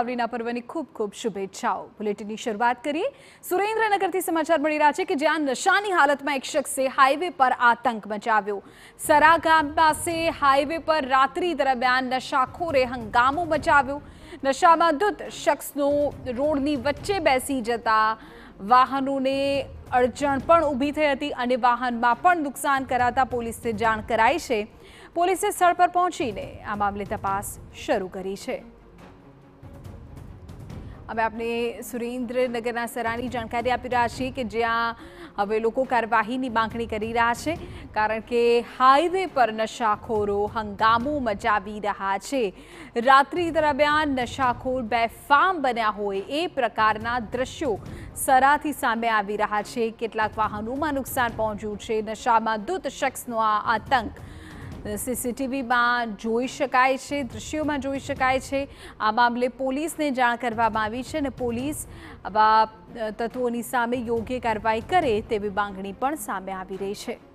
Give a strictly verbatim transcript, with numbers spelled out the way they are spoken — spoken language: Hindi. आवलीना पर्वनी खूब खूब शुभेच्छाओं। बुलेटिन शुरुआत करिए सुरेन्द्रनगर थी। समाचार मळी रह्या छे के ज्यां नशानी हालत में एक शख्से हाईवे पर आतंक मचाव्यो। सरा गाम पासे हाईवे पर रात्रि दरमियान नशाखोरे हंगामो मचाव्यो। नशामां धुत शख्सनो रोडनी वच्चे बेसी जता वाहनोने अड़चण पण ऊभी थई हती अने वाहनमां पण नुकसान कराता पोलीसने जाण कराई छे। पोलीसे स्थळ पर पहोंचीने आ मामले तपास शरू करी छे। हमें आपने सुरेन्द्रनगर सरानी जानकारी आपी रह्या छीए कि ज्यां हवे लोको कार्यवाहीनी मांगणी करी रह्या छे, कारण के हाईवे पर नशाखोरो हंगामो मचावी रह्या छे। रात्रि दरमियान नशाखोर बेफाम बन्या होय ए प्रकारना दृश्यो सराथी सामे आवी रह्या छे। केटलाक वाहनोमां नुकसान पहोंच्युं छे। नशामां धूत शख्सनो आ आतंक सीसीटीवी में जोई शकाय छे, दृश्यों में जोई शकाय छे। आ मामले पुलिस ने जाण करवामां आवी छे ने पुलिस आवा तत्वोनी सामे योग्य कार्यवाही करे तेवी मांगणी पण सामे आवी रही छे।